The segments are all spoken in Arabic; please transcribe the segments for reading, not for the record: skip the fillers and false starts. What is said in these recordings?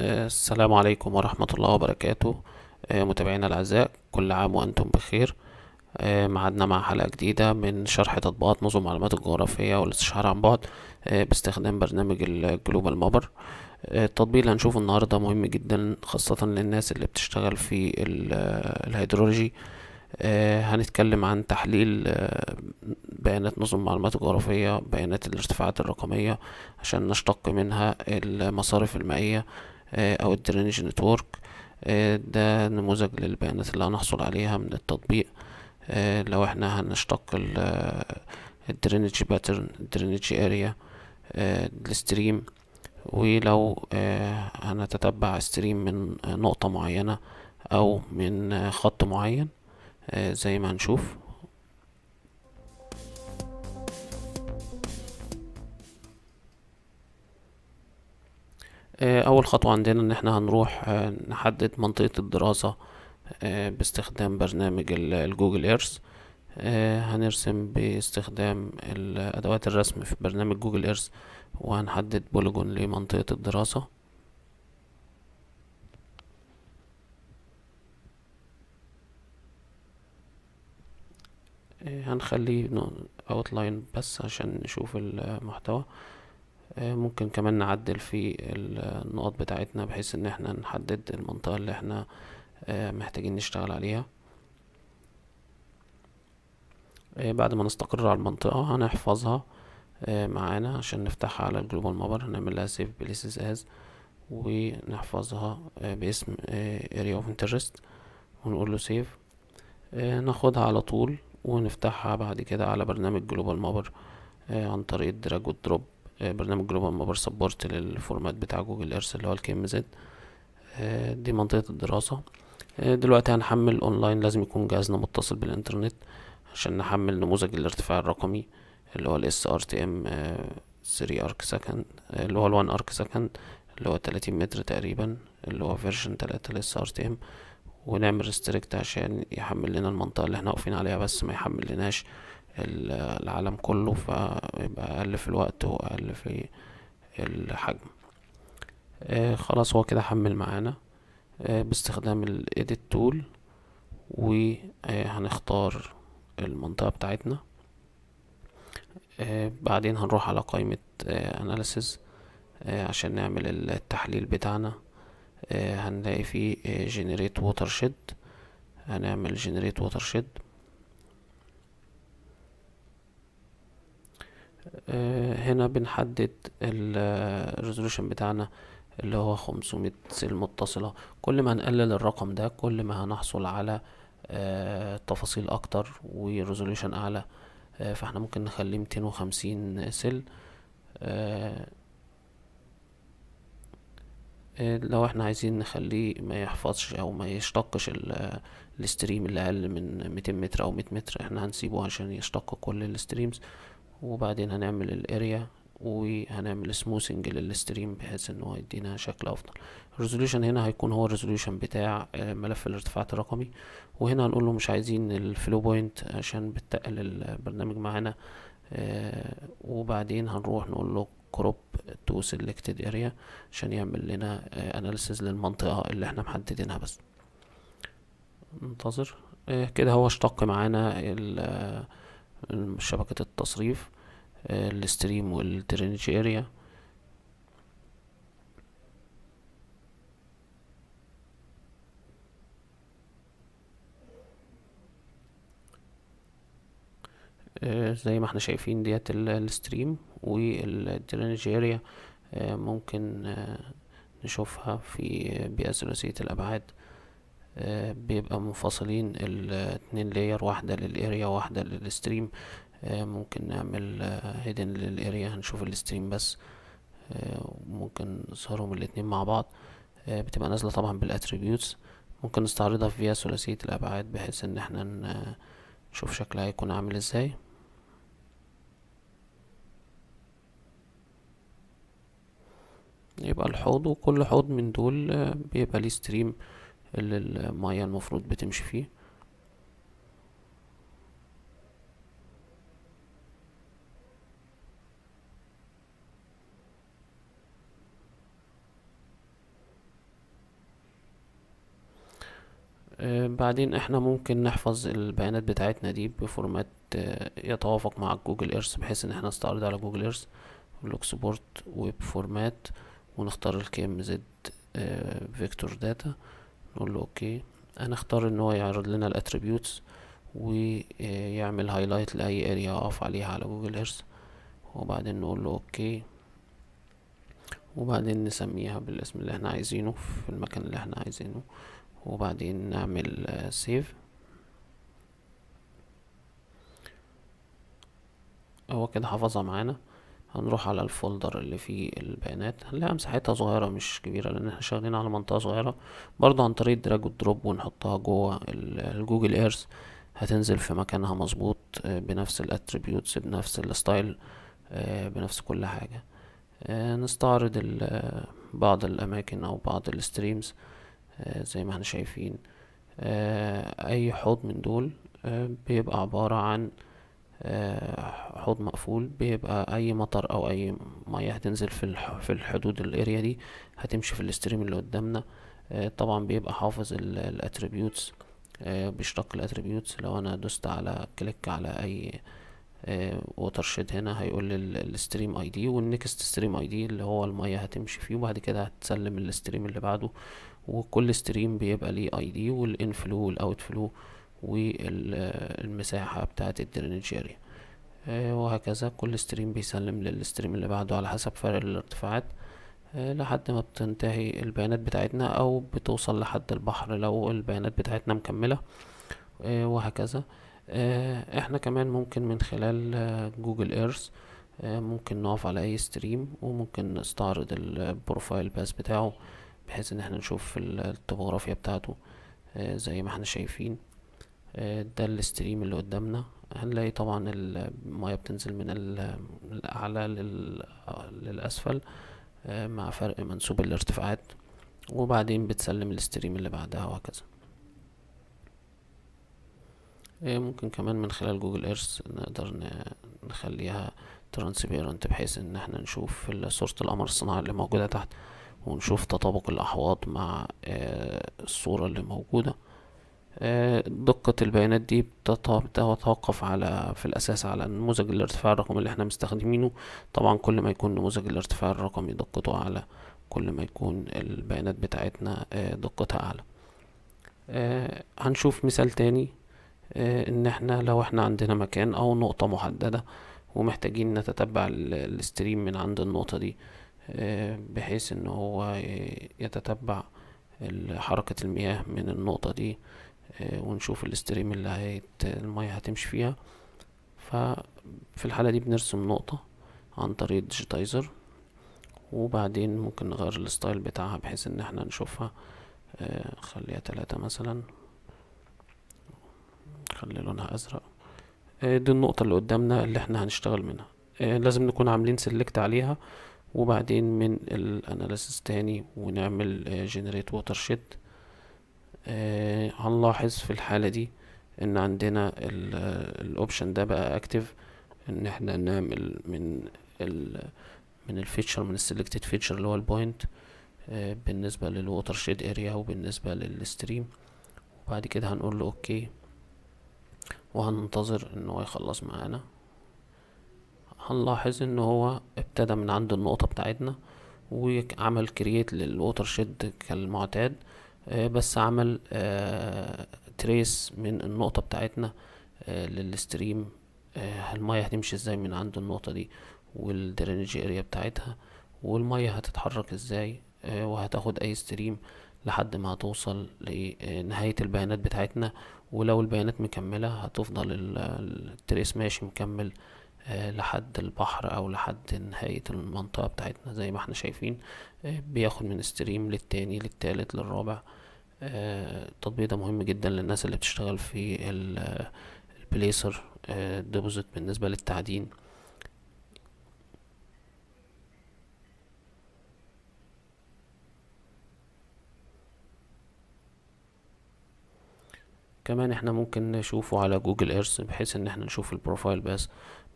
السلام عليكم ورحمة الله وبركاته. متابعينا الأعزاء، كل عام وأنتم بخير. معدنا مع حلقة جديدة من شرح تطبيقات نظم المعلومات الجغرافية والاستشعار عن بعد باستخدام برنامج الجلوبال مابر. التطبيق اللي هنشوفه النهاردة مهم جدا، خاصة للناس اللي بتشتغل في الهيدرولوجي. هنتكلم عن تحليل بيانات نظم المعلومات الجغرافية، بيانات الارتفاعات الرقمية عشان نشتق منها المصارف المائية أو الدرينج نتورك. ده نموذج للبيانات اللي هنحصل عليها من التطبيق. لو احنا هنشتق الدرينج باترن، الدرينج اريا، الستريم، ولو هنتتبع ستريم من نقطة معينة أو من خط معين زي ما هنشوف. اول خطوة عندنا ان احنا هنروح نحدد منطقة الدراسة باستخدام برنامج الجوجل ايرث. هنرسم باستخدام ادوات الرسم في برنامج جوجل ايرث، وهنحدد بوليجون لمنطقة الدراسة. هنخليه اوتلاين بس عشان نشوف المحتوى. ممكن كمان نعدل في النقط بتاعتنا بحيث ان احنا نحدد المنطقة اللي احنا محتاجين نشتغل عليها. بعد ما نستقر على المنطقة هنحفظها معانا عشان نفتحها على الجلوبال مابر. هنعمل لها سيف بليسز از، ونحفظها باسم area of interest، ونقول له سيف. ناخدها على طول ونفتحها بعد كده على برنامج جلوبال مابر عن طريق الدراج والدروب. برنامج جلوبال مابر سبورت للفورمات بتاع جوجل ايرث اللي هو الKMZ. دي منطقة الدراسة. دلوقتي هنحمل اونلاين، لازم يكون جهازنا متصل بالانترنت عشان نحمل نموذج الارتفاع الرقمي اللي هو ال SRTM 3 ارك سكند، اللي هو ال 1 ارك سكند، اللي هو 30 متر تقريبا، اللي هو فيرجن 3 ال SRTM، ونعمل ريستريكت عشان يحمل لنا المنطقة اللي احنا واقفين عليها بس، ما يحمل لناش العالم كله، فيبقى اقل في الوقت واقل في الحجم. خلاص هو كده حمل معانا باستخدام الايديت تول، وهنختار المنطقة بتاعتنا. بعدين هنروح على قائمة اناليسز عشان نعمل التحليل بتاعنا. هنلاقي فيه جنريت ووتر شيد، هنعمل جنريت ووتر شيد. هنا بنحدد الريزولوشن بتاعنا اللي هو 500 سيل متصلة. كل ما هنقلل الرقم ده كل ما هنحصل على تفاصيل اكتر وريزولوشن اعلى. فاحنا ممكن نخليه 250 سيل. لو احنا عايزين نخليه ما يحفظش او ما يشتقش الستريم اللي اقل من 200 متر او 100 متر، احنا هنسيبه عشان يشتق كل الستريمز. وبعدين هنعمل الاريا، وهنعمل سموثنج للستريم بحيث ان هو يدينا شكل افضل. الريزوليوشن هنا هيكون هو الريزوليوشن بتاع ملف الارتفاعات الرقمي. وهنا هنقول له مش عايزين الفلو بوينت عشان بتقل البرنامج معانا. وبعدين هنروح نقول له كروب تو سيلكتد اريا عشان يعمل لنا اناليسز للمنطقة اللي احنا محددينها بس. ننتظر. كده هو اشتق معانا شبكة التصريف، الستريم والدرينج اريا. زي ما احنا شايفين ديت الستريم والدرينج اريا. ممكن نشوفها في بيئة ثلاثية الأبعاد، بيبقى منفصلين الاتنين لاير، واحدة للاريا واحدة للستريم. ممكن نعمل هيدن للاريا هنشوف الستريم بس. ممكن نظهرهم الاتنين مع بعض. بتبقى نازلة طبعا بالاتريبيوتس. ممكن نستعرضها في فيها ثلاثية الابعاد بحيث ان احنا نشوف شكلها هيكون عامل ازاي. يبقى الحوض، وكل حوض من دول بيبقى ليه ستريم اللي المياه المفروض بتمشي فيه. بعدين احنا ممكن نحفظ البيانات بتاعتنا دي بفورمات يتوافق مع جوجل ايرث، بحيث ان احنا نستعرض على جوجل ايرث بالاكسبورت ويب فورمات، ونختار الكيم زد فيكتور داتا، نقول له اوكي. هنختار ان هو يعرض لنا الاتريبيوتس ويعمل هايلايت لاي اريا اقف عليها على جوجل ايرث، وبعدين نقول له اوكي، وبعدين نسميها بالاسم اللي احنا عايزينه في المكان اللي احنا عايزينه، وبعدين نعمل سيف. هو كده حفظها معانا. هنروح على الفولدر اللي فيه البيانات، هنلاقيها مساحتها صغيرة مش كبيرة لان احنا شغالين على منطقة صغيرة. برضه عن طريق دراج ودروب ونحطها جوه الجوجل ايرث هتنزل في مكانها مظبوط، بنفس الاتريبيوتس بنفس الستايل بنفس كل حاجة. نستعرض بعض الاماكن او بعض الستريمز زي ما احنا شايفين. اي حوض من دول بيبقى عبارة عن حوض مقفول، بيبقى اي مطر او اي مياه هتنزل في الحدود الاريا دي هتمشي في الاستريم اللي قدامنا. طبعا بيبقى حافظ الاتريبيوتس، بيشتق الاتريبيوتس. لو انا دوست على كليك على اي ووترشيد هنا هيقول لي الستريم اي دي والنكست ستريم اي دي اللي هو المياه هتمشي فيه، وبعد كده هتسلم الستريم اللي بعده. وكل ستريم بيبقى ليه اي دي والانفلو والاوتفلو والمساحة بتاعة الدرينج اريا، وهكذا. كل ستريم بيسلم للستريم اللي بعده على حسب فرق الارتفاعات لحد ما بتنتهي البيانات بتاعتنا، او بتوصل لحد البحر لو البيانات بتاعتنا مكملة، وهكذا. احنا كمان ممكن من خلال جوجل ايرث ممكن نقف على اي ستريم وممكن نستعرض البروفايل باس بتاعه، بحيث ان احنا نشوف التوبوغرافيا بتاعته. زي ما احنا شايفين ده الستريم اللي قدامنا، هنلاقي طبعا المياه بتنزل من الاعلى للاسفل مع فرق منسوب الارتفاعات، وبعدين بتسلم الستريم اللي بعدها، وهكذا. ممكن كمان من خلال جوجل ايرث نقدر نخليها ترانسبيرنت، بحيث ان احنا نشوف صورة القمر الصناعي اللي موجودة تحت، ونشوف تطابق الأحواض مع الصورة اللي موجودة. دقة البيانات دي بتتوقف على في الأساس على نموذج الارتفاع الرقمي اللي احنا مستخدمينه. طبعا كل ما يكون نموذج الارتفاع الرقمي دقته أعلى، كل ما يكون البيانات بتاعتنا دقتها أعلى. هنشوف مثال تاني، ان احنا لو احنا عندنا مكان او نقطة محددة ومحتاجين نتتبع الستريم من عند النقطة دي، بحيث ان هو يتتبع حركة المياه من النقطة دي، ونشوف الستريم اللي المياه هتمشي فيها. ففي الحالة دي بنرسم نقطة عن طريق ديجيتايزر، وبعدين ممكن نغير الستايل بتاعها بحيث ان احنا نشوفها. خليها 3 مثلا، خلي لونها ازرق. دي النقطة اللي قدامنا اللي احنا هنشتغل منها. لازم نكون عاملين سيلكت عليها، وبعدين من الاناليسيس تاني ونعمل جنريت ووتر شيد. هنلاحظ في الحالة دي ان عندنا الاوبشن ده بقى اكتف، ان احنا نعمل من الفيتشر، من السيلكتد فيتشر اللي هو البوينت، بالنسبة للووتر شيد اريا وبالنسبة للستريم. وبعد كده هنقول له اوكي، وهننتظر ان هو يخلص معانا. هنلاحظ ان هو ابتدى من عند النقطة بتاعتنا وعمل كرييت للووتر شيد كالمعتاد، بس عمل تريس من النقطة بتاعتنا للستريم. المياه هتمشي ازاي من عند النقطة دي، والدرينج اريا بتاعتها، والمياه هتتحرك ازاي، وهتاخد اي ستريم لحد ما هتوصل لنهاية البيانات بتاعتنا. ولو البيانات مكملة هتفضل التريس ماشي مكمل لحد البحر او لحد نهاية المنطقة بتاعتنا. زي ما احنا شايفين بياخد من ستريم للتاني للتالت للرابع. التطبيق ده مهم جدا للناس اللي بتشتغل في البليسر ديبوزيت بالنسبة للتعدين. كمان احنا ممكن نشوفه على جوجل ايرث، بحيث ان احنا نشوف البروفايل بس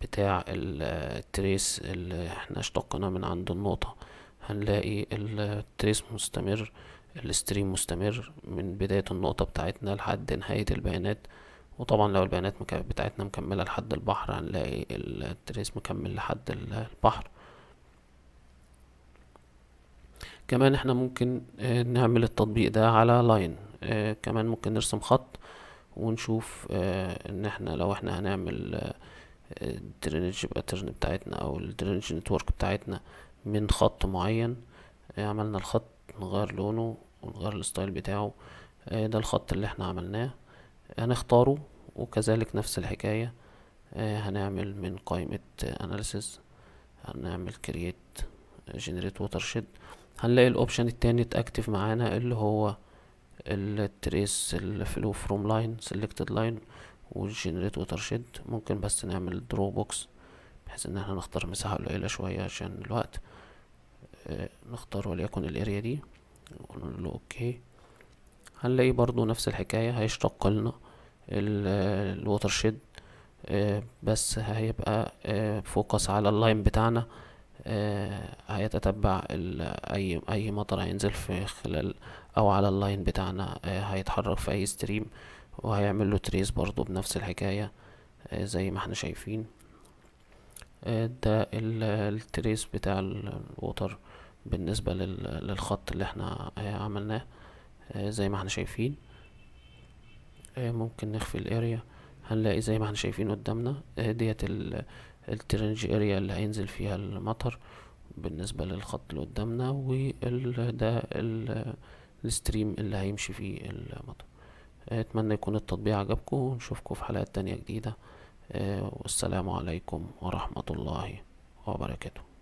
بتاع التريس اللي احنا اشتقناه من عند النقطة. هنلاقي التريس مستمر الستريم مستمر من بداية النقطة بتاعتنا لحد نهاية البيانات. وطبعا لو البيانات بتاعتنا مكملة لحد البحر هنلاقي التريس مكمل لحد البحر. كمان احنا ممكن نعمل التطبيق ده على لاين، كمان ممكن نرسم خط ونشوف ان احنا لو احنا هنعمل الدرينج باترن بتاعتنا او الدرينج نتورك بتاعتنا من خط معين. عملنا الخط، نغير لونه ونغير الستايل بتاعه. ده الخط اللي احنا عملناه هنختاره، وكذلك نفس الحكاية هنعمل من قائمة اناليسيز هنعمل كرييت جنريت ووترشيد. هنلاقي الاوبشن التاني اتاكتف معانا اللي هو التريس الفلو فروم لاين سيلكتد لاين والجنريت ووترشيد. ممكن بس نعمل درو بوكس بحيث ان احنا نختار مساحة قليلة شوية عشان الوقت، نختار وليكن الاريا دي ونقول له اوكي. هنلاقي برضو نفس الحكاية، هيشتق لنا الووترشيد بس هيبقى فوكس على اللاين بتاعنا، هيتتبع اي مطر هينزل في خلال او على اللاين بتاعنا، هيتحرك في اي ستريم وهيعمل له تريس برضو بنفس الحكاية زي ما احنا شايفين. ده التريس بتاع الووتر بالنسبة للخط اللي احنا عملناه زي ما احنا شايفين. ممكن نخفي الاريا، هنلاقي زي ما احنا شايفين قدامنا ديت الترنج اريا اللي هينزل فيها المطر بالنسبة للخط اللي قدامنا، وده الستريم اللي هيمشي فيه المطر. اتمنى يكون التطبيق عجبكم، ونشوفكم في حلقات تانية جديدة، والسلام عليكم ورحمة الله وبركاته.